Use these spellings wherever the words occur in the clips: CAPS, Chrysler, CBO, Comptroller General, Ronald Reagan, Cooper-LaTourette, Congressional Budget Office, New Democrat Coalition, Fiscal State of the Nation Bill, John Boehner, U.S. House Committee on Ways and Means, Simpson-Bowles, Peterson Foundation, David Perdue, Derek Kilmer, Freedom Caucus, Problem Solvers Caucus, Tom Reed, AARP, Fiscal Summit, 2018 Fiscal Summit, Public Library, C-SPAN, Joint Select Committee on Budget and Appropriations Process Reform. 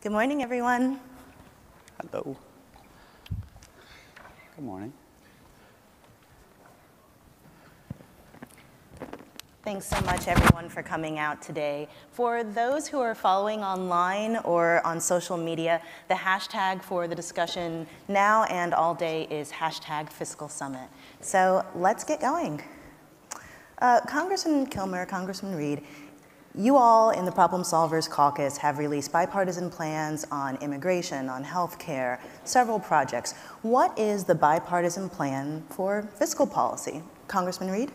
Good morning, everyone. Hello. Good morning. Thanks so much, everyone, for coming out today. For those who are following online or on social media, the hashtag for the discussion now and all day is #FiscalSummit. So let's get going. Congressman Kilmer, Congressman Reed, you all in the Problem Solvers Caucus have released bipartisan plans on immigration, on health care, several projects. What is the bipartisan plan for fiscal policy? Congressman Reed?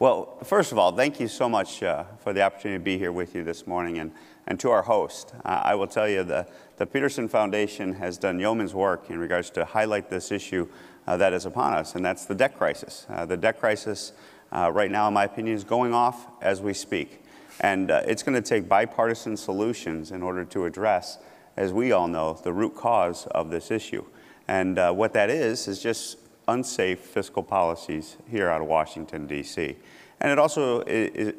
Well, first of all, thank you so much for the opportunity to be here with you this morning, and to our host. I will tell you the Peterson Foundation has done yeoman's work in regards to highlight this issue that is upon us, and that's the debt crisis. The debt crisis right now, in my opinion, is going off as we speak. And it's going to take bipartisan solutions in order to address, as we all know, the root cause of this issue. And what that is just unsafe fiscal policies here out of Washington, D.C. And it also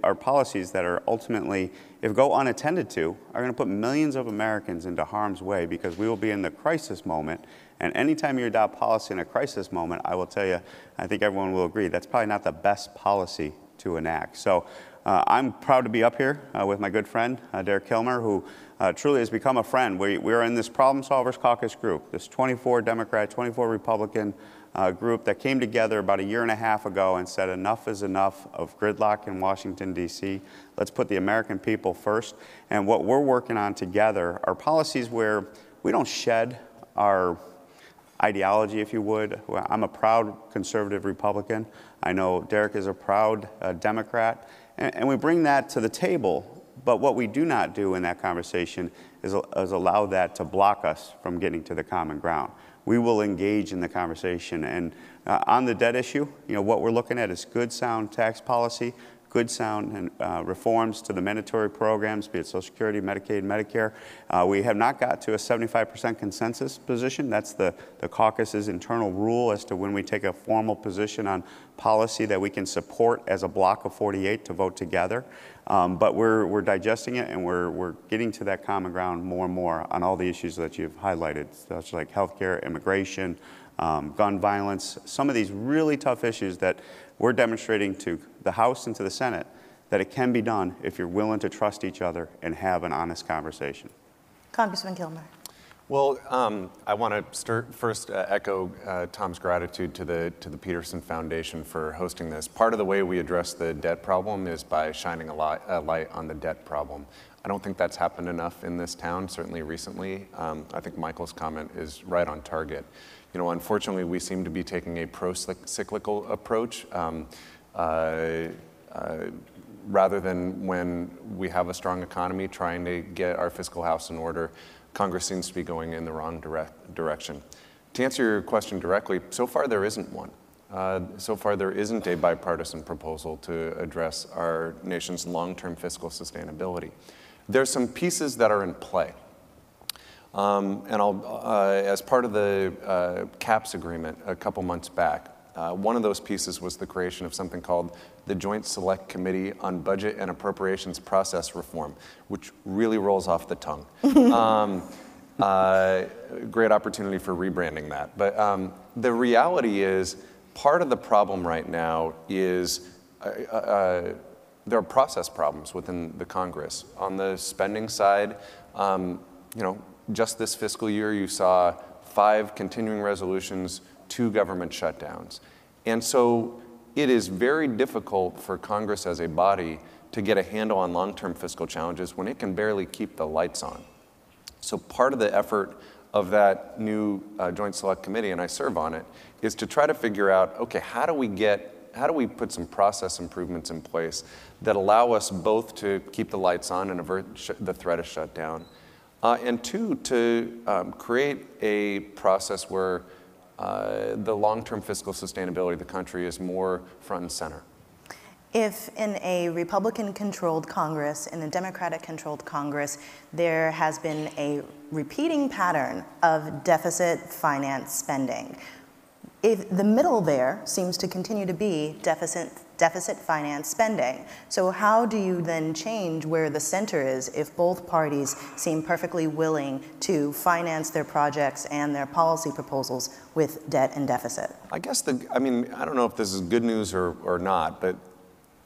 are policies that are ultimately, if go unattended to, are going to put millions of Americans into harm's way, because we will be in the crisis moment. And anytime you adopt policy in a crisis moment, I will tell you, I think everyone will agree, that's probably not the best policy to enact. So I'm proud to be up here with my good friend, Derek Kilmer, who truly has become a friend. We are in this Problem Solvers Caucus group, this 24 Democrat, 24 Republican group that came together about 1.5 years ago and said enough is enough of gridlock in Washington, D.C. Let's put the American people first. And what we're working on together are policies where we don't shed our ideology, if you would. I'm a proud conservative Republican. I know Derek is a proud Democrat. And we bring that to the table, but what we do not do in that conversation is allow that to block us from getting to the common ground. We will engage in the conversation. And on the debt issue, you know, what we're looking at is good, sound tax policy, good, sound and, reforms to the mandatory programs, be it Social Security, Medicaid, Medicare. We have not got to a 75% consensus position. That's the caucus's internal rule as to when we take a formal position on policy that we can support as a block of 48 to vote together. But we're digesting it, and we're getting to that common ground more and more on all the issues that you've highlighted, such like healthcare, immigration, gun violence, some of these really tough issues that we're demonstrating to the House and to the Senate that it can be done if you're willing to trust each other and have an honest conversation. Congressman Kilmer. Well, I want to first echo Tom's gratitude to the Peterson Foundation for hosting this. Part of the way we address the debt problem is by shining a light on the debt problem. I don't think that's happened enough in this town, certainly recently. I think Michael's comment is right on target. You know, unfortunately, we seem to be taking a pro-cyclical approach rather than, when we have a strong economy, trying to get our fiscal house in order. Congress seems to be going in the wrong direction. To answer your question directly, so far there isn't one. So far there isn't a bipartisan proposal to address our nation's long-term fiscal sustainability. There's some pieces that are in play. And as part of the CAPS agreement a couple months back, one of those pieces was the creation of something called the Joint Select Committee on Budget and Appropriations Process Reform, which really rolls off the tongue. Great opportunity for rebranding that. But the reality is, part of the problem right now is there are process problems within the Congress. On the spending side, you know, just this fiscal year, you saw 5 continuing resolutions, 2 government shutdowns. And so it is very difficult for Congress as a body to get a handle on long-term fiscal challenges when it can barely keep the lights on. So part of the effort of that new Joint Select Committee, and I serve on it, is to try to figure out, okay, how do we put some process improvements in place that allow us both to keep the lights on and avert the threat of shutdown, and 2, to create a process where the long-term fiscal sustainability of the country is more front and center. If in a Republican-controlled Congress, in a Democratic-controlled Congress, there has been a repeating pattern of deficit finance spending, If the middle there seems to continue to be deficit finance spending. So how do you then change where the center is if both parties seem perfectly willing to finance their projects and their policy proposals with debt and deficit? I guess I don't know if this is good news or not, but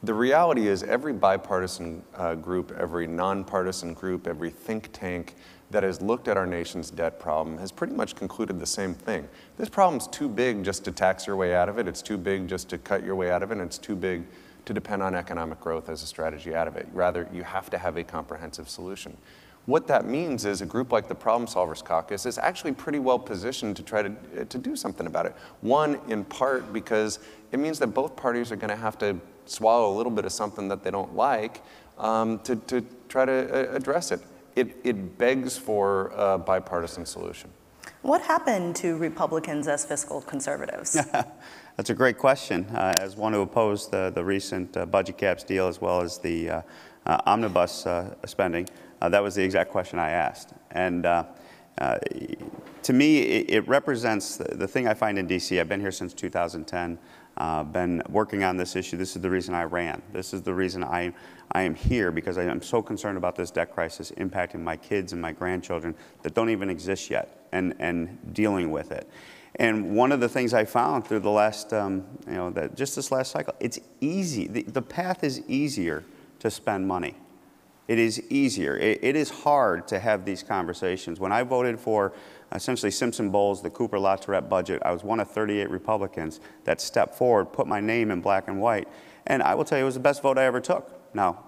the reality is every bipartisan group, every nonpartisan group, every think tank that has looked at our nation's debt problem has pretty much concluded the same thing. This problem's too big just to tax your way out of it, it's too big just to cut your way out of it, and it's too big to depend on economic growth as a strategy out of it. Rather, you have to have a comprehensive solution. What that means is a group like the Problem Solvers Caucus is actually pretty well positioned to try to do something about it. One, in part, because it means that both parties are gonna have to swallow a little bit of something that they don't like to try to address it. It begs for a bipartisan solution. What happened to Republicans as fiscal conservatives? That's a great question. As one who opposed the recent budget caps deal as well as the omnibus spending, that was the exact question I asked. And to me, it represents the thing I find in DC. I've been here since 2010. Been working on this issue. This is the reason I ran. This is the reason I am here, because I am so concerned about this debt crisis impacting my kids and my grandchildren that don't even exist yet, and dealing with it. And one of the things I found through the last, just this last cycle, it's easy. The path is easier to spend money. It is easier. It is hard to have these conversations. When I voted for essentially Simpson-Bowles, the Cooper-LaTourette budget, I was one of 38 Republicans that stepped forward, put my name in black and white, and I will tell you it was the best vote I ever took. Now,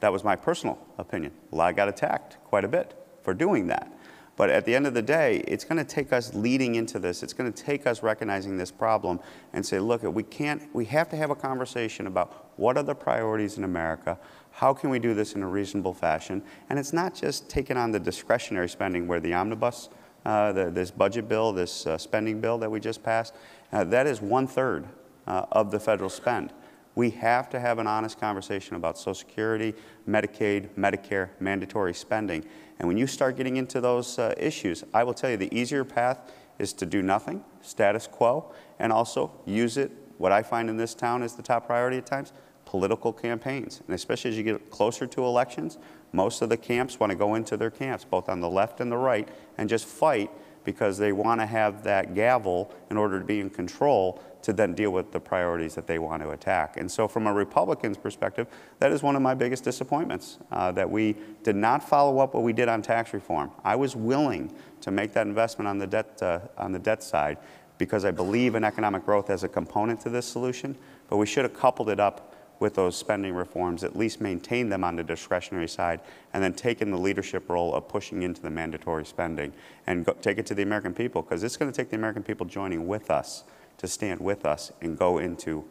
that was my personal opinion. Well, I got attacked quite a bit for doing that. But at the end of the day, it's going to take us leading into this. It's going to take us recognizing this problem and say, look, we have to have a conversation about what are the priorities in America, how can we do this in a reasonable fashion, and it's not just taking on the discretionary spending where the omnibus, this budget bill, this spending bill that we just passed, that is 1/3 of the federal spend. We have to have an honest conversation about Social Security, Medicaid, Medicare, mandatory spending. And when you start getting into those issues, I will tell you the easier path is to do nothing, status quo, and also use it, what I find in this town is the top priority at times, political campaigns. And especially as you get closer to elections, most of the camps want to go into their camps, both on the left and the right, and just fight because they want to have that gavel in order to be in control to then deal with the priorities that they want to attack. And so from a Republican's perspective, that is one of my biggest disappointments, that we did not follow up what we did on tax reform. I was willing to make that investment on the debt side because I believe in economic growth as a component to this solution, but we should have coupled it up with those spending reforms, at least maintain them on the discretionary side, and then take in the leadership role of pushing into the mandatory spending and take it to the American people, because it's going to take the American people joining with us to stand with us and go into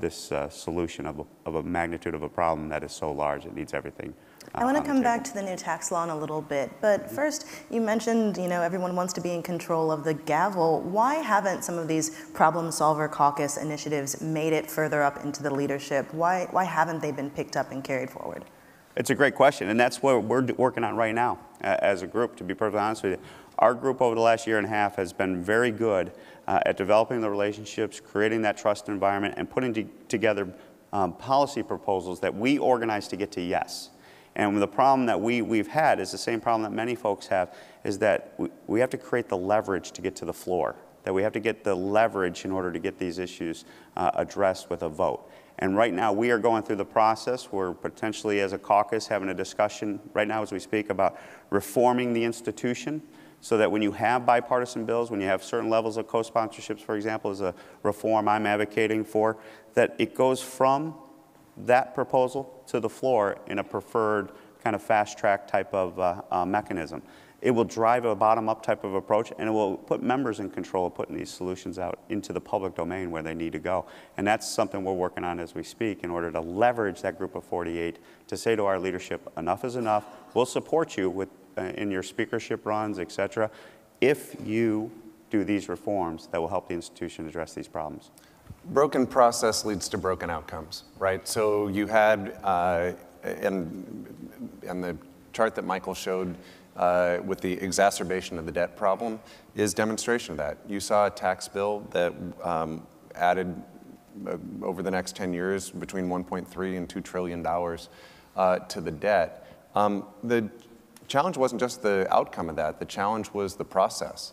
this solution of a magnitude of a problem that is so large it needs everything. I want to come back to the new tax law in a little bit, but first you mentioned, everyone wants to be in control of the gavel. Why haven't some of these Problem Solver Caucus initiatives made it further up into the leadership? Why haven't they been picked up and carried forward? It's a great question, and that's what we're working on right now as a group, to be perfectly honest with you. Our group over the last year and a half has been very good at developing the relationships, creating that trust environment, and putting together policy proposals that we organize to get to yes. And the problem that we've had is the same problem that many folks have, is that we have to create the leverage to get to the floor, that we have to get the leverage in order to get these issues addressed with a vote. And right now we are going through the process. We're potentially as a caucus having a discussion right now as we speak about reforming the institution, so that when you have bipartisan bills, when you have certain levels of co-sponsorships, for example, is a reform I'm advocating for, that it goes from that proposal to the floor in a preferred kind of fast-track type of mechanism. It will drive a bottom-up type of approach, and it will put members in control of putting these solutions out into the public domain where they need to go. And that's something we're working on as we speak in order to leverage that group of 48 to say to our leadership, enough is enough. We'll support you with, in your speakership runs, et cetera, if you do these reforms that will help the institution address these problems. Broken process leads to broken outcomes, right? So you had, and the chart that Michael showed with the exacerbation of the debt problem is demonstration of that. You saw a tax bill that added over the next 10 years between $1.3 and $2 trillion to the debt. The challenge wasn't just the outcome of that. The challenge was the process.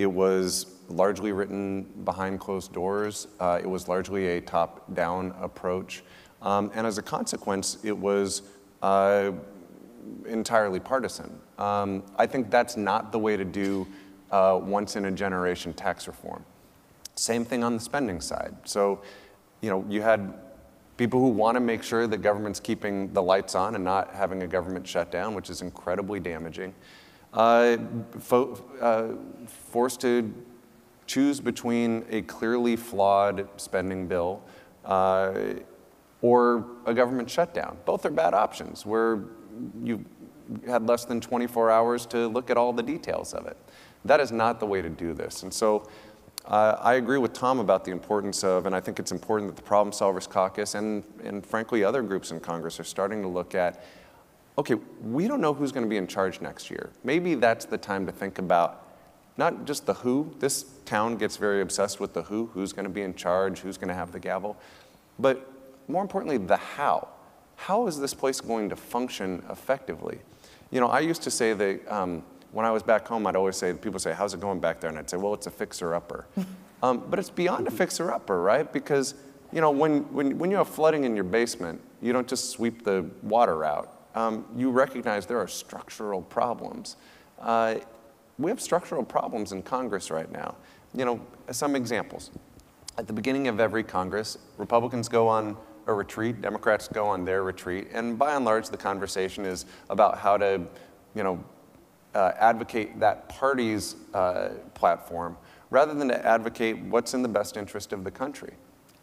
It was largely written behind closed doors. It was largely a top-down approach. And as a consequence, it was entirely partisan. I think that's not the way to do once-in-a-generation tax reform. Same thing on the spending side. So, you know, you had people who want to make sure that government's keeping the lights on and not having a government shutdown, which is incredibly damaging, forced to choose between a clearly flawed spending bill or a government shutdown. Both are bad options where you had less than 24 hours to look at all the details of it. That is not the way to do this. And so I agree with Tom about the importance of, and I think it's important that the Problem Solvers Caucus and frankly other groups in Congress are starting to look at, okay, we don't know who's going to be in charge next year. Maybe that's the time to think about not just the who. This town gets very obsessed with the who, who's going to be in charge, who's going to have the gavel, but more importantly, the how. How is this place going to function effectively? You know, I used to say that when I was back home, I'd always say, people say, how's it going back there? And I'd say, well, it's a fixer-upper. But it's beyond a fixer-upper, right? Because, you know, when you have flooding in your basement, you don't just sweep the water out. You recognize there are structural problems. We have structural problems in Congress right now. You know, some examples. At the beginning of every Congress, Republicans go on a retreat, Democrats go on their retreat, and by and large, the conversation is about how to, you know, advocate that party's platform rather than to advocate what's in the best interest of the country.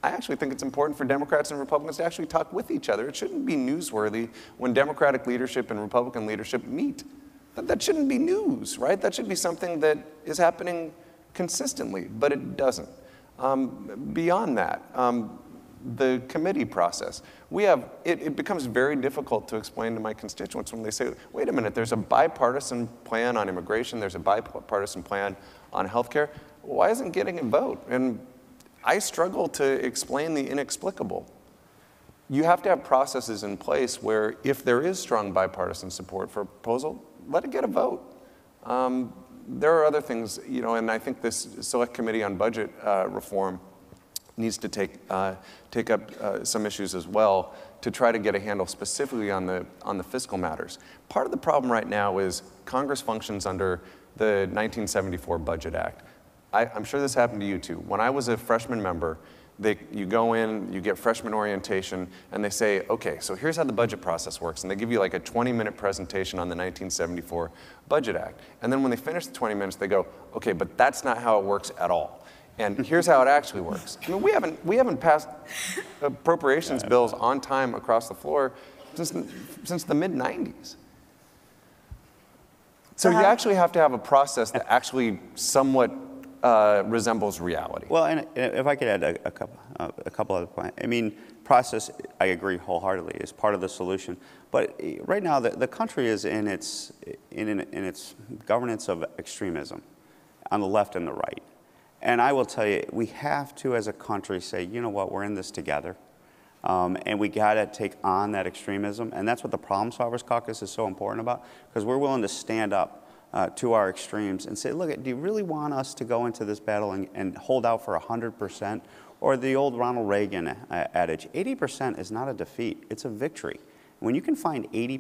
I actually think it's important for Democrats and Republicans to actually talk with each other. It shouldn't be newsworthy when Democratic leadership and Republican leadership meet. That shouldn't be news, right? That should be something that is happening consistently, but it doesn't. Beyond that, the committee process. We have, it becomes very difficult to explain to my constituents when they say, wait a minute, there's a bipartisan plan on immigration, there's a bipartisan plan on healthcare. Why isn't getting a vote? And I struggle to explain the inexplicable. You have to have processes in place where if there is strong bipartisan support for a proposal, let it get a vote. There are other things, you know, and I think this Select Committee on Budget Reform needs to take up some issues as well to try to get a handle specifically on the fiscal matters. Part of the problem right now is Congress functions under the 1974 Budget Act. I'm sure this happened to you too. When I was a freshman member, you go in, you get freshman orientation, and they say, okay, so here's how the budget process works, and they give you like a 20-minute presentation on the 1974 Budget Act. And then when they finish the 20 minutes, they go, okay, but that's not how it works at all. And here's how it actually works. I mean, we haven't passed appropriations bills on time across the floor since the mid-'90s. So you actually have to have a process that actually somewhat resembles reality. Well, and if I could add a couple other points. I mean, process, I agree wholeheartedly, is part of the solution. But right now, the country is in its governance of extremism on the left and the right. And I will tell you, we have to, as a country, say, you know what, we're in this together. And we got to take on that extremism. And that's what the Problem Solvers Caucus is so important about, because we're willing to stand up to our extremes and say, look, do you really want us to go into this battle and hold out for 100%? Or the old Ronald Reagan adage, 80% is not a defeat, it's a victory. When you can find 80%,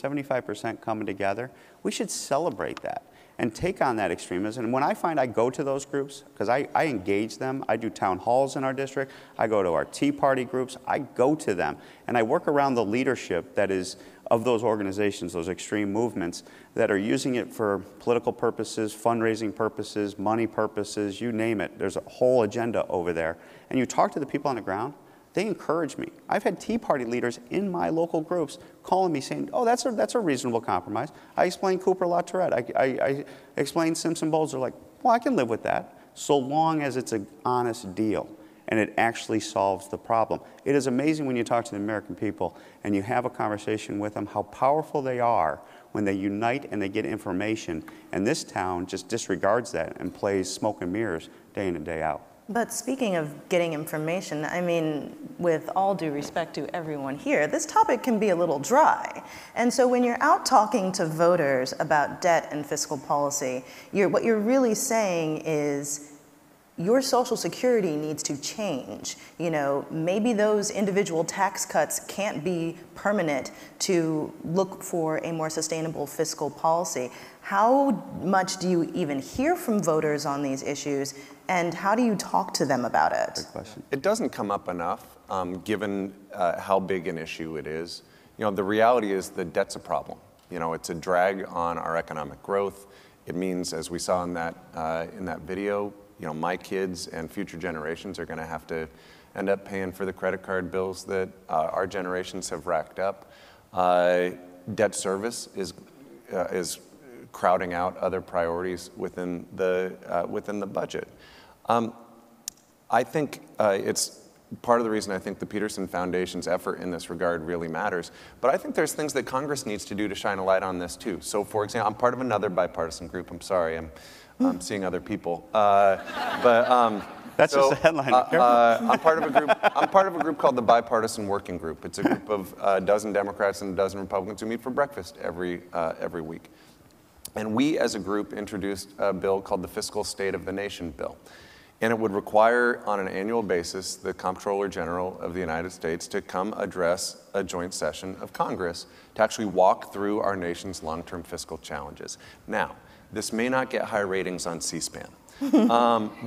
75% coming together, we should celebrate that and take on that extremism. And when I find I go to those groups, because I engage them, I do town halls in our district, I go to our Tea Party groups, I go to them, and I work around the leadership that is of those organizations, those extreme movements that are using it for political purposes, fundraising purposes, money purposes, you name it. There's a whole agenda over there. And you talk to the people on the ground, they encourage me. I've had Tea Party leaders in my local groups calling me saying, oh, that's a reasonable compromise. I explained Cooper-LaTourette. I explained Simpson-Bowles. They're like, well, I can live with that so long as it's an honest deal. and it actually solves the problem. It is amazing when you talk to the American people and you have a conversation with them how powerful they are when they unite and they get information, and this town just disregards that and plays smoke and mirrors day in and day out. But speaking of getting information, I mean, with all due respect to everyone here, this topic can be a little dry. And so when you're out talking to voters about debt and fiscal policy, what you're really saying is your Social Security needs to change. You know, maybe those individual tax cuts can't be permanent to look for a more sustainable fiscal policy. How much do you even hear from voters on these issues? And how do you talk to them about it? Great question. It doesn't come up enough, given how big an issue it is. You know, the reality is the debt's a problem. You know, it's a drag on our economic growth. It means, as we saw in that video, you know, my kids and future generations are going to have to end up paying for the credit card bills that our generations have racked up. Debt service is crowding out other priorities within the budget. I think it's part of the reason I think the Peterson Foundation's effort in this regard really matters. But I think there's things that Congress needs to do to shine a light on this too. So for example, I'm part of another bipartisan group. I'm sorry, I'm seeing other people. That's so, just a headline. I'm part of a group called the Bipartisan Working Group. It's a group of a dozen Democrats and a dozen Republicans who meet for breakfast every week. And we, as a group, introduced a bill called the Fiscal State of the Nation Bill. And it would require, on an annual basis, the Comptroller General of the United States to come address a joint session of Congress to actually walk through our nation's long-term fiscal challenges. Now, this may not get high ratings on C-SPAN,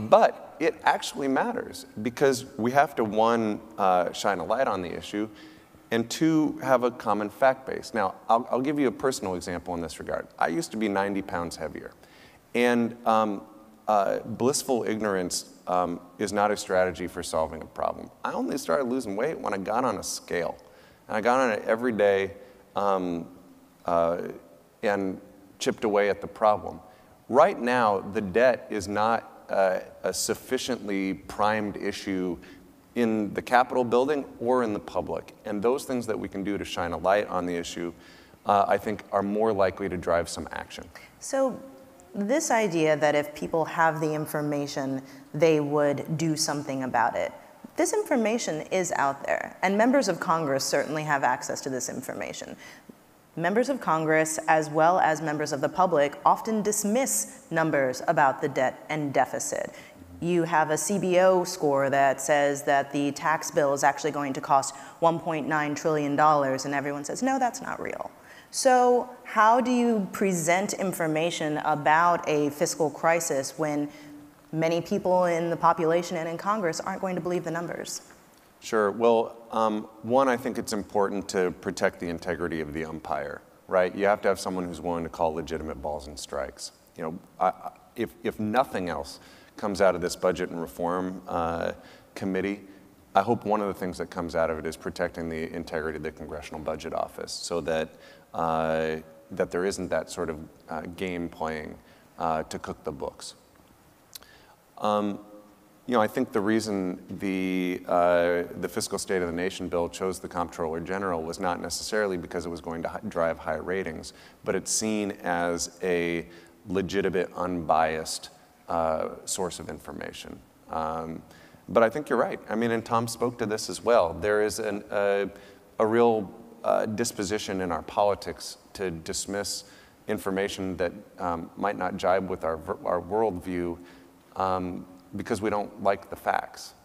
but it actually matters because we have to, one, shine a light on the issue, and two, have a common fact base. Now, I'll give you a personal example in this regard. I used to be 90 pounds heavier, and blissful ignorance is not a strategy for solving a problem. I only started losing weight when I got on a scale, and I got on it every day and chipped away at the problem. Right now, the debt is not a sufficiently primed issue in the Capitol building or in the public. And those things that we can do to shine a light on the issue, I think, are more likely to drive some action. So this idea that if people have the information, they would do something about it. This information is out there, and members of Congress certainly have access to this information. Members of Congress, as well as members of the public, often dismiss numbers about the debt and deficit. You have a CBO score that says that the tax bill is actually going to cost $1.9 trillion, and everyone says, no, that's not real. So how do you present information about a fiscal crisis when many people in the population and in Congress aren't going to believe the numbers? Sure. Well, one, I think it's important to protect the integrity of the umpire, right? You have to have someone who's willing to call legitimate balls and strikes. You know, if nothing else comes out of this Budget and Reform Committee, I hope one of the things that comes out of it is protecting the integrity of the Congressional Budget Office so that, that there isn't that sort of game playing to cook the books. You know, I think the reason the Fiscal State of the Nation Bill chose the Comptroller General was not necessarily because it was going to drive high ratings, but it's seen as a legitimate, unbiased source of information. But I think you're right. I mean, and Tom spoke to this as well. There is a real disposition in our politics to dismiss information that might not jibe with our worldview because we don't like the facts.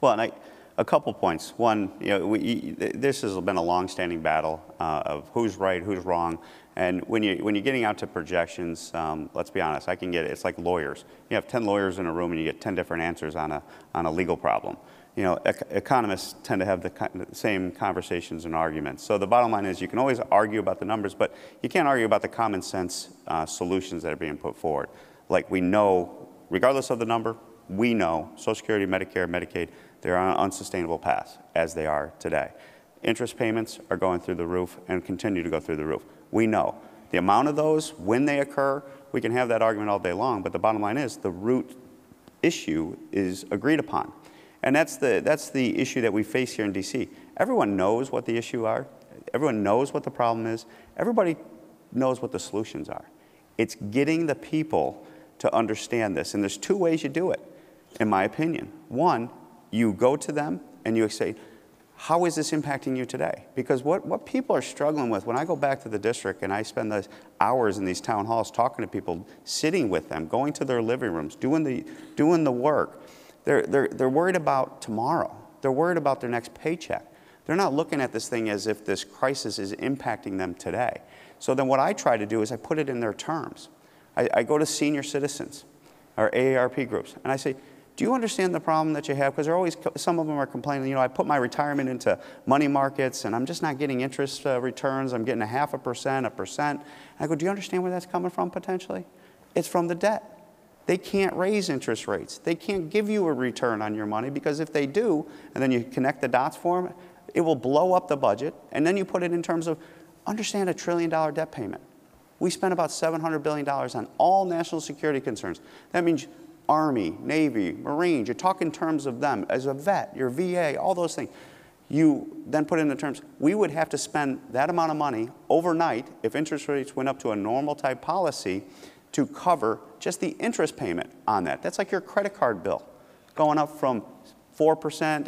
Well, and a couple points. One, you know, this has been a long-standing battle of who's right, who's wrong, and when you're getting out to projections, let's be honest, I can get it. It's like lawyers. You have 10 lawyers in a room, and you get 10 different answers on a legal problem. You know, economists tend to have the same conversations and arguments. So the bottom line is you can always argue about the numbers, but you can't argue about the common sense solutions that are being put forward. Like we know, regardless of the number, we know Social Security, Medicare, Medicaid, they're on an unsustainable path as they are today. Interest payments are going through the roof and continue to go through the roof. We know. The amount of those, when they occur, we can have that argument all day long, but the bottom line is the root issue is agreed upon. And that's the issue that we face here in D.C. Everyone knows what the issue are. Everyone knows what the problem is. Everybody knows what the solutions are. It's getting the people to understand this. And there's two ways you do it, in my opinion. One, you go to them and you say, how is this impacting you today? Because what people are struggling with, when I go back to the district and I spend those hours in these town halls talking to people, sitting with them, going to their living rooms, doing the work, they're worried about tomorrow. They're worried about their next paycheck. They're not looking at this thing as if this crisis is impacting them today. So then what I try to do is I put it in their terms. I go to senior citizens, or AARP groups, and I say, do you understand the problem that you have? Because they're always, some of them are complaining, you know, I put my retirement into money markets and I'm just not getting interest returns. I'm getting 0.5%, 1%. I go, do you understand where that's coming from potentially? It's from the debt. They can't raise interest rates. They can't give you a return on your money, because if they do, and then you connect the dots for them, it will blow up the budget. And then you put it in terms of, understand a $1 trillion debt payment. We spent about $700 billion on all national security concerns. That means Army, Navy, Marines, you talk in terms of them. As a vet, your VA, all those things. You then put in the terms, we would have to spend that amount of money overnight if interest rates went up to a normal type policy to cover just the interest payment on that. That's like your credit card bill going up from 4%,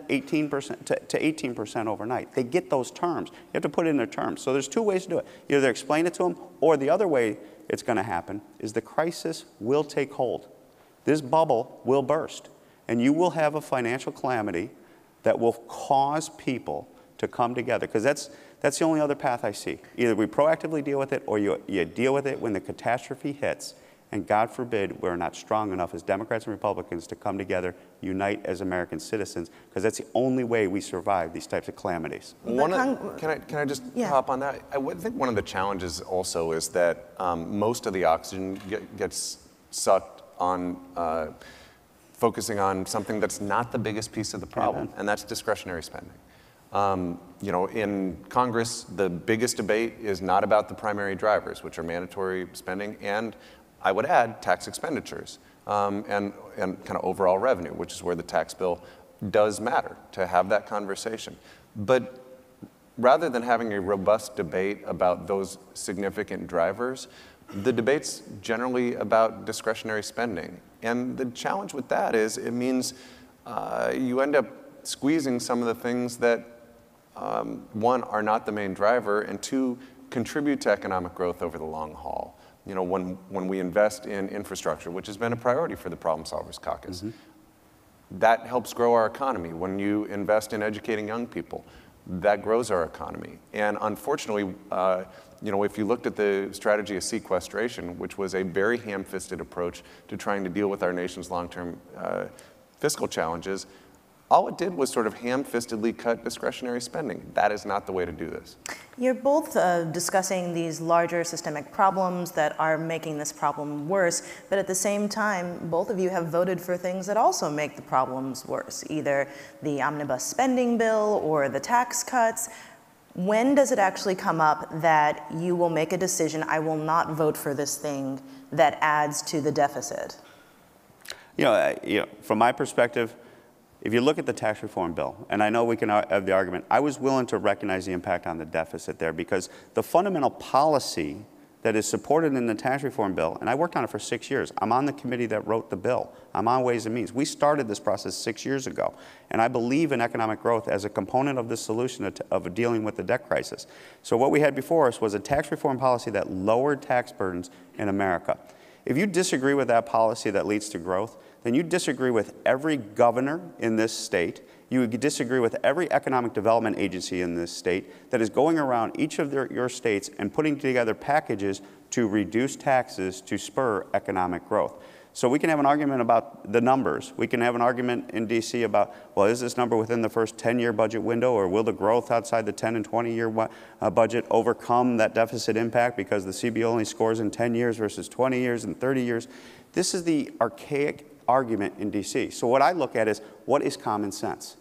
18% to 18% overnight. They get those terms. You have to put it in their terms. So there's two ways to do it. You either explain it to them, or the other way it's going to happen is the crisis will take hold. This bubble will burst, and you will have a financial calamity that will cause people to come together, because that's the only other path I see. Either we proactively deal with it, or you deal with it when the catastrophe hits, and God forbid we're not strong enough as Democrats and Republicans to come together, unite as American citizens, because that's the only way we survive these types of calamities. Can I just hop on that? I think one of the challenges also is that most of the oxygen gets sucked on focusing on something that's not the biggest piece of the problem, and that's discretionary spending. You know, in Congress, the biggest debate is not about the primary drivers, which are mandatory spending, and I would add tax expenditures and kind of overall revenue, which is where the tax bill does matter, to have that conversation. But rather than having a robust debate about those significant drivers, the debate's generally about discretionary spending. And the challenge with that is it means you end up squeezing some of the things that, one, are not the main driver, and two, contribute to economic growth over the long haul. You know, when we invest in infrastructure, which has been a priority for the Problem Solvers Caucus, that helps grow our economy. When you invest in educating young people, that grows our economy. And unfortunately, you know, if you looked at the strategy of sequestration, which was a very ham-fisted approach to trying to deal with our nation's long-term fiscal challenges, all it did was sort of ham-fistedly cut discretionary spending. That is not the way to do this. You're both discussing these larger systemic problems that are making this problem worse, but at the same time, both of you have voted for things that also make the problems worse, either the omnibus spending bill or the tax cuts. When does it actually come up that you will make a decision, I will not vote for this thing that adds to the deficit? You know, from my perspective, if you look at the tax reform bill, and I know we can have the argument, I was willing to recognize the impact on the deficit there, because the fundamental policy that is supported in the tax reform bill, and I worked on it for 6 years. I'm on the committee that wrote the bill. I'm on Ways and Means. We started this process 6 years ago, and I believe in economic growth as a component of the solution of dealing with the debt crisis. So what we had before us was a tax reform policy that lowered tax burdens in America. If you disagree with that policy that leads to growth, then you disagree with every governor in this state. You disagree with every economic development agency in this state that is going around each of your states and putting together packages to reduce taxes to spur economic growth. So we can have an argument about the numbers. We can have an argument in D.C. about, well, is this number within the first 10-year budget window, or will the growth outside the 10- and 20-year budget overcome that deficit impact because the CBO only scores in 10 years versus 20 years and 30 years? This is the archaic argument in D.C. So what I look at is, what is common sense?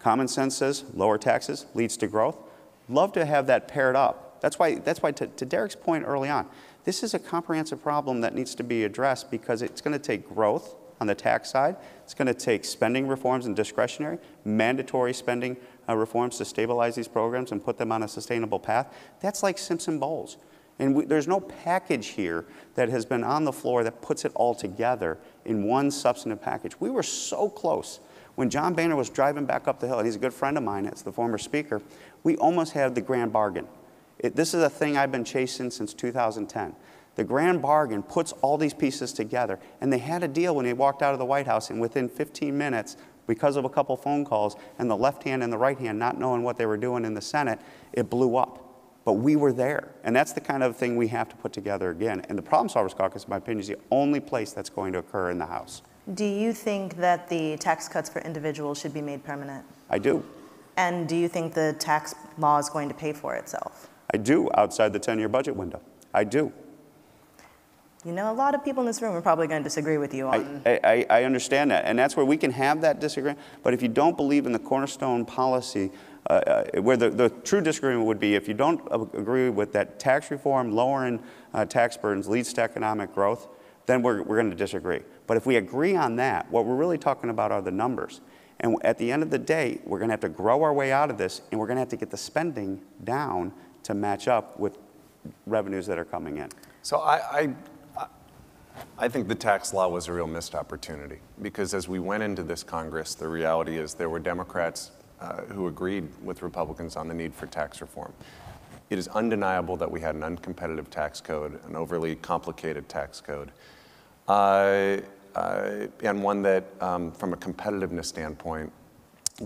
Common sense says lower taxes leads to growth. Love to have that paired up. That's why to Derek's point early on, this is a comprehensive problem that needs to be addressed, because it's going to take growth on the tax side. It's going to take spending reforms and discretionary, mandatory spending reforms to stabilize these programs and put them on a sustainable path. That's like Simpson-Bowles. And there's no package here that has been on the floor that puts it all together in one substantive package. We were so close. When John Boehner was driving back up the hill, and he's a good friend of mine, that's the former speaker, we almost had the grand bargain. This is a thing I've been chasing since 2010. The grand bargain puts all these pieces together, and they had a deal when they walked out of the White House, and within 15 minutes, because of a couple phone calls, and the left hand and the right hand not knowing what they were doing in the Senate, it blew up. But we were there, and that's the kind of thing we have to put together again. And the Problem Solvers Caucus, in my opinion, is the only place that's going to occur in the House. Do you think that the tax cuts for individuals should be made permanent? I do. And do you think the tax law is going to pay for itself? I do, outside the 10-year budget window. I do. You know, a lot of people in this room are probably going to disagree with you on... I understand that, and that's where we can have that disagreement. But if you don't believe in the cornerstone policy, where the true disagreement would be if you don't agree with that tax reform, lowering tax burdens leads to economic growth, then we're going to disagree. But if we agree on that, what we're really talking about are the numbers. And at the end of the day, we're going to have to grow our way out of this, and we're going to have to get the spending down to match up with revenues that are coming in. So I think the tax law was a real missed opportunity, because as we went into this Congress, the reality is there were Democrats who agreed with Republicans on the need for tax reform. It is undeniable that we had an uncompetitive tax code, an overly complicated tax code, and one that, from a competitiveness standpoint,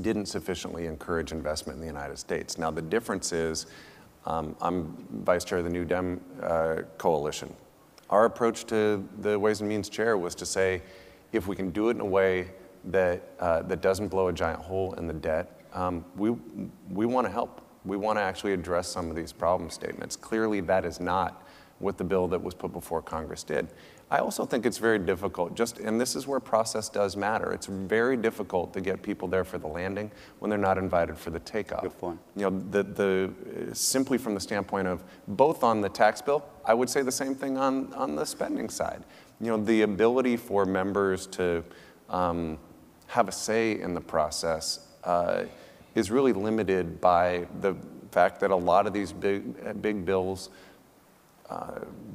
didn't sufficiently encourage investment in the United States. Now, the difference is I'm vice chair of the New Dem Coalition. Our approach to the Ways and Means chair was to say, if we can do it in a way that, that doesn't blow a giant hole in the debt, we want to help. We want to actually address some of these problem statements. Clearly, that is not what the bill that was put before Congress did. I also think it's very difficult, and this is where process does matter. It's very difficult to get people there for the landing when they're not invited for the takeoff. Good point. You know, simply from the standpoint of both on the tax bill, I would say the same thing on the spending side. You know, the ability for members to have a say in the process is really limited by the fact that a lot of these big bills,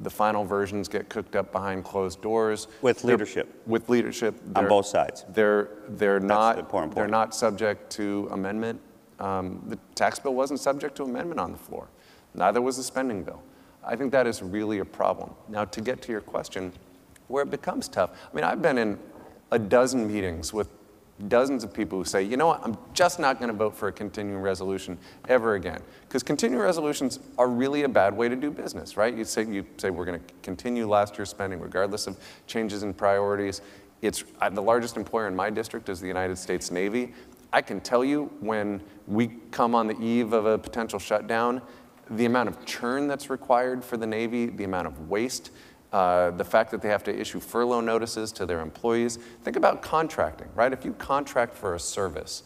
the final versions get cooked up behind closed doors. With leadership. On both sides. They're not subject to amendment. The tax bill wasn't subject to amendment on the floor. Neither was the spending bill. I think that is really a problem. Now, to get to your question, where it becomes tough, I mean, I've been in a dozen meetings with dozens of people who say, you know what, I'm just not going to vote for a continuing resolution ever again. Because continuing resolutions are really a bad way to do business, right? You say we're going to continue last year's spending regardless of changes in priorities. The largest employer in my district is the United States Navy. I can tell you when we come on the eve of a potential shutdown, the amount of churn that's required for the Navy, the amount of waste, the fact that they have to issue furlough notices to their employees. Think about contracting, right? If you contract for a service,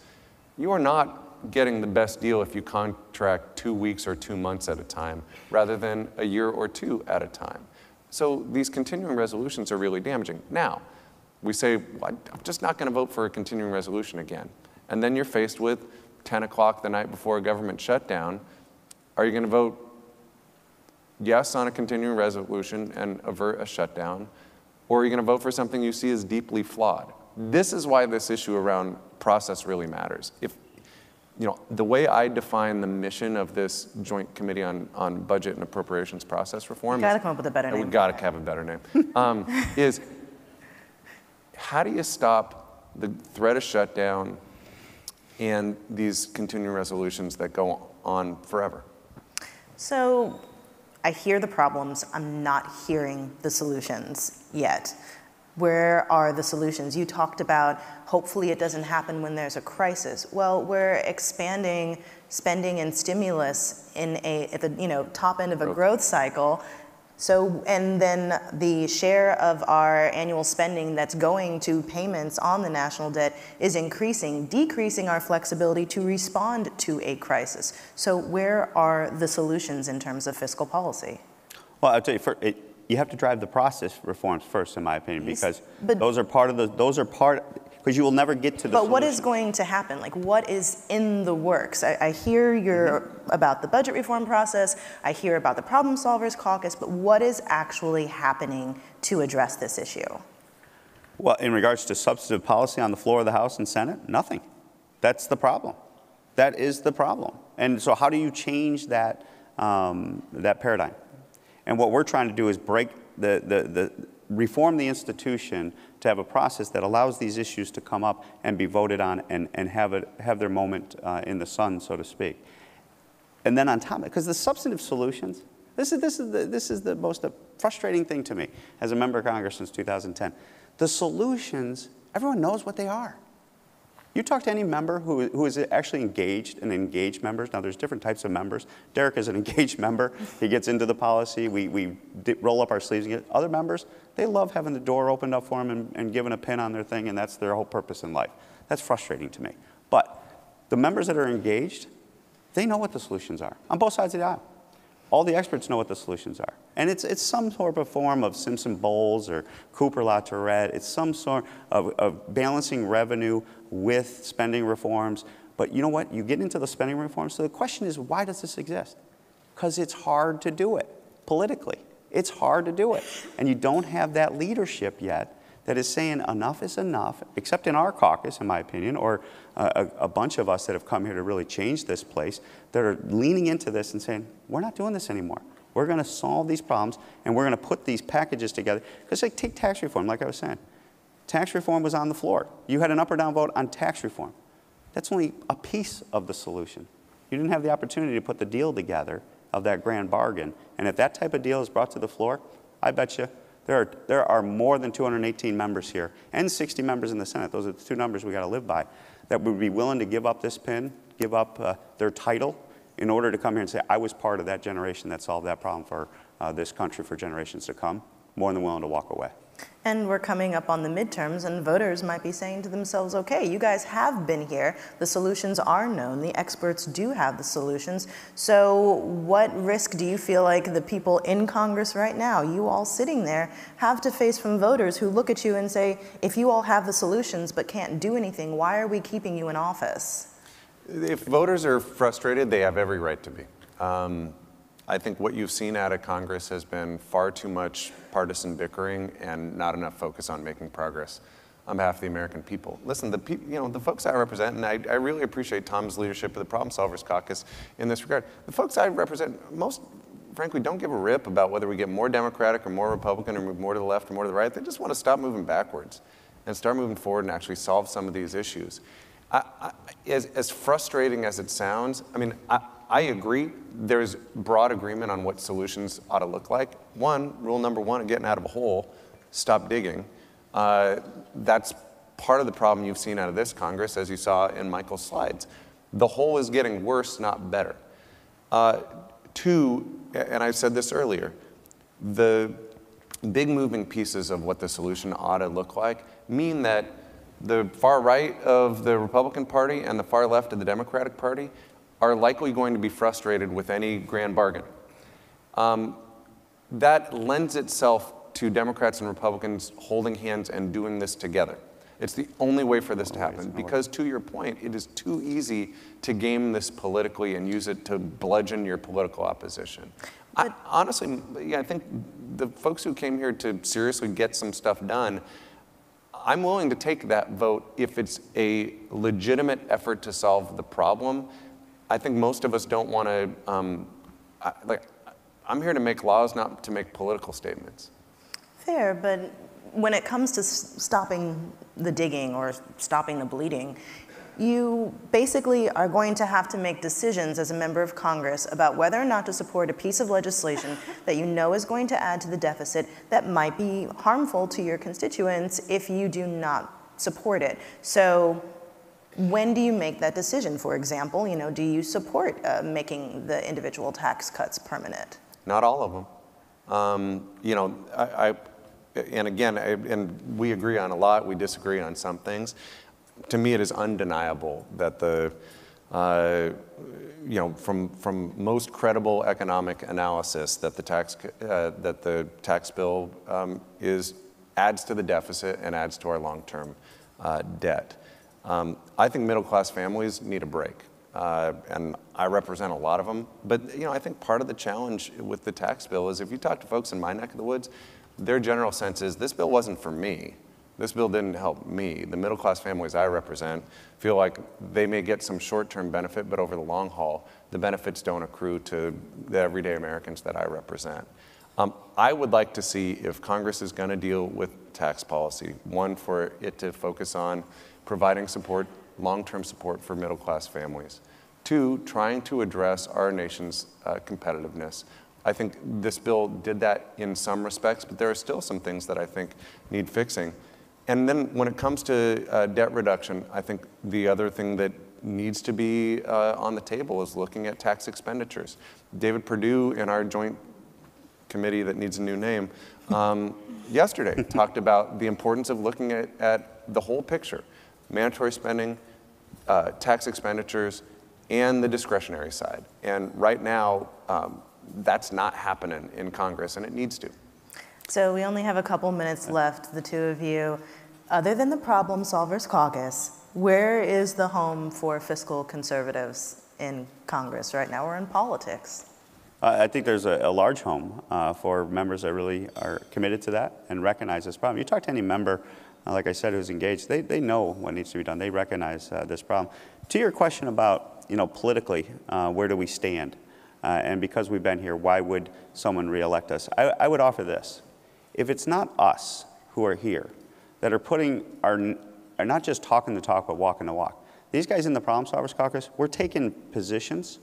you are not getting the best deal if you contract 2 weeks or 2 months at a time rather than a year or two at a time. So these continuing resolutions are really damaging. Now, we say, well, I'm just not going to vote for a continuing resolution again. And then you're faced with 10 o'clock the night before a government shutdown. Are you going to vote yes on a continuing resolution and avert a shutdown, or are you going to vote for something you see as deeply flawed? This is why this issue around process really matters. If, you know, the way I define the mission of this Joint Committee on Budget and Appropriations Process Reform, we've got to have a better name, is how do you stop the threat of shutdown and these continuing resolutions that go on forever? So, I hear the problems, I'm not hearing the solutions yet. Where are the solutions? You talked about hopefully it doesn't happen when there's a crisis. Well, we're expanding spending and stimulus at the top end of a growth cycle. So, and then the share of our annual spending that's going to payments on the national debt is increasing, decreasing our flexibility to respond to a crisis. So where are the solutions in terms of fiscal policy? Well, I'll tell you, you have to drive the process reforms first, in my opinion, because those are part of the, because you will never get to the solution. What is going to happen? Like, what is in the works? I hear your, about the budget reform process. I hear about the Problem Solvers Caucus. But what is actually happening to address this issue? Well, in regards to substantive policy on the floor of the House and Senate, nothing. That's the problem. That is the problem. And so how do you change that, that paradigm? And what we're trying to do is break the, reform the institution to have a process that allows these issues to come up and be voted on and have their moment in the sun, so to speak. And then on top of it, because the substantive solutions, this is the most frustrating thing to me as a member of Congress since 2010. The solutions, everyone knows what they are. You talk to any member who is actually engaged, and engaged members. Now, there's different types of members. Derek is an engaged member. He gets into the policy. We roll up our sleeves and get other members. They love having the door opened up for them and given a pin on their thing, and that's their whole purpose in life. That's frustrating to me. But the members that are engaged, they know what the solutions are on both sides of the aisle. All the experts know what the solutions are. And it's some sort of form of Simpson-Bowles or Cooper-LaTourette. It's some sort of balancing revenue with spending reforms. But you know what? You get into the spending reforms. So the question is, why does this exist? Because it's hard to do it politically. It's hard to do it. And you don't have that leadership yet that is saying enough is enough, except in our caucus, in my opinion, or a bunch of us that have come here to really change this place, that are leaning into this and saying, we're not doing this anymore. We're going to solve these problems, and we're going to put these packages together. Because like, take tax reform, like I was saying. Tax reform was on the floor. You had an up or down vote on tax reform. That's only a piece of the solution. You didn't have the opportunity to put the deal together of that grand bargain. And if that type of deal is brought to the floor, I bet you there are more than 218 members here and 60 members in the Senate. Those are the two numbers we got to live by that would be willing to give up this pin, give up their title in order to come here and say, I was part of that generation that solved that problem for this country for generations to come, more than willing to walk away. And we're coming up on the midterms, and voters might be saying to themselves, okay, you guys have been here. The solutions are known. The experts do have the solutions. So what risk do you feel like the people in Congress right now, you all sitting there, have to face from voters who look at you and say, if you all have the solutions but can't do anything, why are we keeping you in office? If voters are frustrated, they have every right to be. I think what you've seen out of Congress has been far too much partisan bickering and not enough focus on making progress on behalf of the American people. Listen, the folks I represent, and I really appreciate Tom's leadership of the Problem Solvers Caucus in this regard. The folks I represent, most frankly, don't give a rip about whether we get more Democratic or more Republican or move more to the left or more to the right. They just want to stop moving backwards and start moving forward and actually solve some of these issues. As frustrating as it sounds, I mean, I agree there's broad agreement on what solutions ought to look like. One, rule number one, getting out of a hole, stop digging. That's part of the problem you've seen out of this Congress, as you saw in Michael's slides. The hole is getting worse, not better. Two, and I said this earlier, the big moving pieces of what the solution ought to look like mean that the far right of the Republican Party and the far left of the Democratic Party are likely going to be frustrated with any grand bargain. That lends itself to Democrats and Republicans holding hands and doing this together. It's the only way for this to happen, because to your point, it is too easy to game this politically and use it to bludgeon your political opposition. Honestly, yeah, I think the folks who came here to seriously get some stuff done, I'm willing to take that vote if it's a legitimate effort to solve the problem. I think most of us don't want to, I'm here to make laws, not to make political statements. Fair, but when it comes to stopping the digging or stopping the bleeding, you basically are going to have to make decisions as a member of Congress about whether or not to support a piece of legislation that you know is going to add to the deficit that might be harmful to your constituents if you do not support it. So, when do you make that decision? For example, you know, do you support making the individual tax cuts permanent? Not all of them. You know, and we agree on a lot, we disagree on some things. To me, it is undeniable that the you know, from most credible economic analysis that the tax bill adds to the deficit and adds to our long-term debt. I think middle-class families need a break, and I represent a lot of them. But you know, I think part of the challenge with the tax bill is if you talk to folks in my neck of the woods, their general sense is this bill wasn't for me. This bill didn't help me. The middle-class families I represent feel like they may get some short-term benefit, but over the long haul, the benefits don't accrue to the everyday Americans that I represent. I would like to see, if Congress is going to deal with tax policy, one, for it to focus on providing support, long-term support for middle-class families. Two, trying to address our nation's competitiveness. I think this bill did that in some respects, but there are still some things that I think need fixing. And then when it comes to debt reduction, I think the other thing that needs to be on the table is looking at tax expenditures. David Perdue in our joint committee that needs a new name yesterday talked about the importance of looking at the whole picture, mandatory spending, tax expenditures, and the discretionary side. And right now, that's not happening in Congress, and it needs to. So we only have a couple minutes left, the two of you. Other than the Problem Solvers Caucus, where is the home for fiscal conservatives in Congress right now or in politics? I think there's a large home for members that really are committed to that and recognize this problem. You talk to any member, like I said, who's engaged, they know what needs to be done. They recognize this problem. To your question about, you know, politically, where do we stand? And because we've been here, why would someone reelect us? I would offer this. If it's not us who are here that are putting are not just talking the talk, but walking the walk. These guys in the Problem Solvers Caucus, we're taking positions.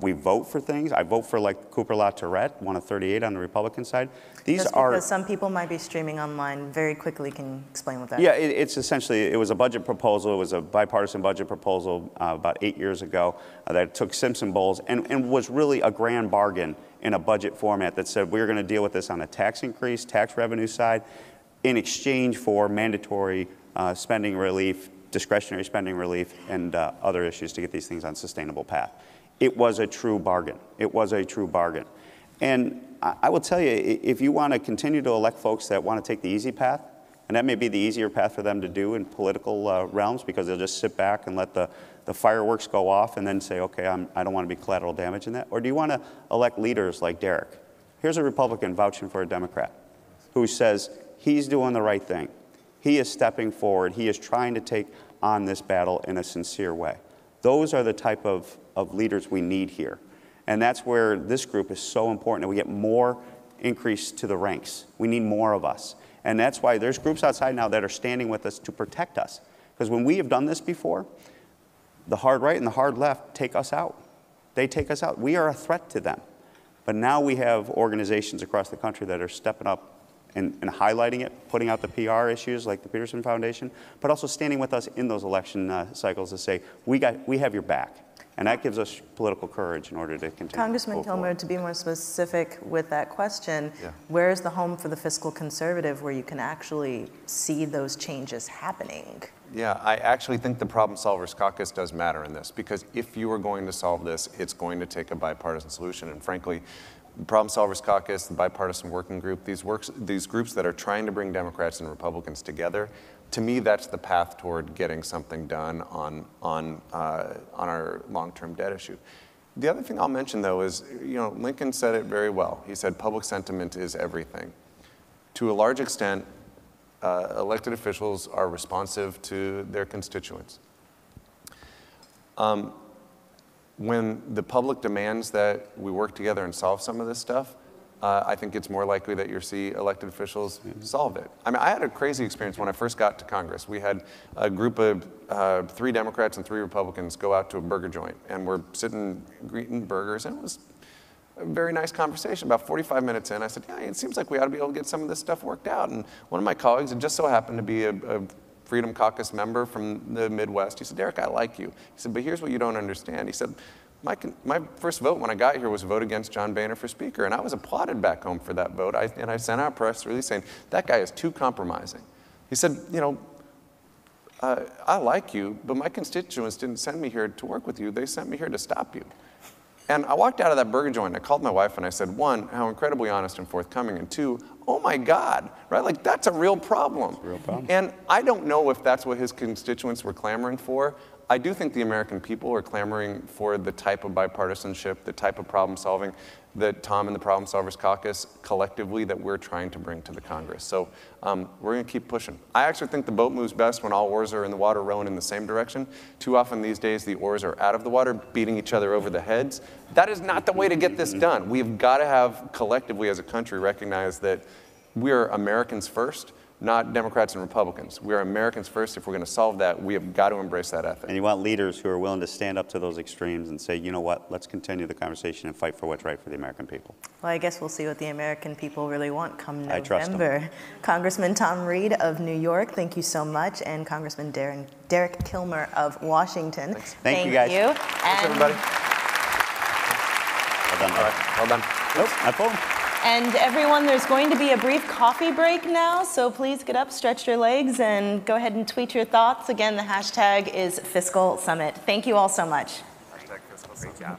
We vote for things. I vote for, like, Cooper-LaTourette, one of 38 on the Republican side. These just because some people might be streaming online very quickly. Can explain what that is? Yeah, it's essentially, it was a budget proposal. It was a bipartisan budget proposal about 8 years ago that took Simpson-Bowles and was really a grand bargain in a budget format that said we're going to deal with this on a tax increase, tax revenue side, in exchange for mandatory spending relief, discretionary spending relief, and other issues to get these things on a sustainable path. It was a true bargain. It was a true bargain. And I will tell you, if you want to continue to elect folks that want to take the easy path, and that may be the easier path for them to do in political realms, because they'll just sit back and let the fireworks go off and then say, okay, I don't want to be collateral damage in that. Or do you want to elect leaders like Derek? Here's a Republican vouching for a Democrat who says he's doing the right thing. He is stepping forward. He is trying to take on this battle in a sincere way. Those are the type of leaders we need here. And that's where this group is so important, that we get more increase to the ranks. We need more of us. And that's why there's groups outside now that are standing with us to protect us. Because when we have done this before, the hard right and the hard left take us out. They take us out. We are a threat to them. But now we have organizations across the country that are stepping up and highlighting it, putting out the PR issues like the Peterson Foundation, but also standing with us in those election cycles to say, we have your back. And that gives us political courage in order to continue. Congressman Kilmer, to be more specific with that question, yeah. Where is the home for the fiscal conservative where you can actually see those changes happening? Yeah, I actually think the Problem Solvers Caucus does matter in this, because if you are going to solve this, it's going to take a bipartisan solution. And frankly, the Problem Solvers Caucus, the bipartisan working group, these groups that are trying to bring Democrats and Republicans together, to me, that's the path toward getting something done on our long-term debt issue. The other thing I'll mention, though, is, you know, Lincoln said it very well. He said public sentiment is everything. To a large extent, elected officials are responsive to their constituents. When the public demands that we work together and solve some of this stuff, I think it's more likely that you'll see elected officials solve it. I mean, I had a crazy experience when I first got to Congress. We had a group of 3 Democrats and 3 Republicans go out to a burger joint, and we're sitting eating burgers, and it was a very nice conversation. About 45 minutes in, I said, yeah, it seems like we ought to be able to get some of this stuff worked out. And one of my colleagues, who just so happened to be a Freedom Caucus member from the Midwest, he said, Derek, I like you. He said, but here's what you don't understand. He said, my first vote when I got here was a vote against John Boehner for Speaker, and I was applauded back home for that vote. I sent out a press release saying, that guy is too compromising. He said, you know, I like you, but my constituents didn't send me here to work with you. They sent me here to stop you. And I walked out of that burger joint, I called my wife and I said, one, how incredibly honest and forthcoming, and two, oh my God, right? Like, that's a real problem. It's a real problem. And I don't know if that's what his constituents were clamoring for. I do think the American people are clamoring for the type of bipartisanship, the type of problem solving that Tom and the Problem Solvers Caucus collectively that we're trying to bring to the Congress. So we're gonna keep pushing. I actually think the boat moves best when all oars are in the water rowing in the same direction. Too often these days, the oars are out of the water, beating each other over the heads. That is not the way to get this done. We've gotta have collectively as a country recognize that we're Americans first, not Democrats and Republicans. We are Americans first. If we're going to solve that, we have got to embrace that ethic. And you want leaders who are willing to stand up to those extremes and say, you know what, let's continue the conversation and fight for what's right for the American people. Well, I guess we'll see what the American people really want come November. I trust them. Congressman Tom Reed of New York, thank you so much. And Congressman Derek Kilmer of Washington. Thanks. Thank you, guys. Thanks, everybody. Well done. All right. Well done. Nope, not full. And everyone, there's going to be a brief coffee break now, so please get up, stretch your legs, and go ahead and tweet your thoughts. Again, the hashtag is Fiscal Summit. Thank you all so much. Hashtag Fiscal Summit.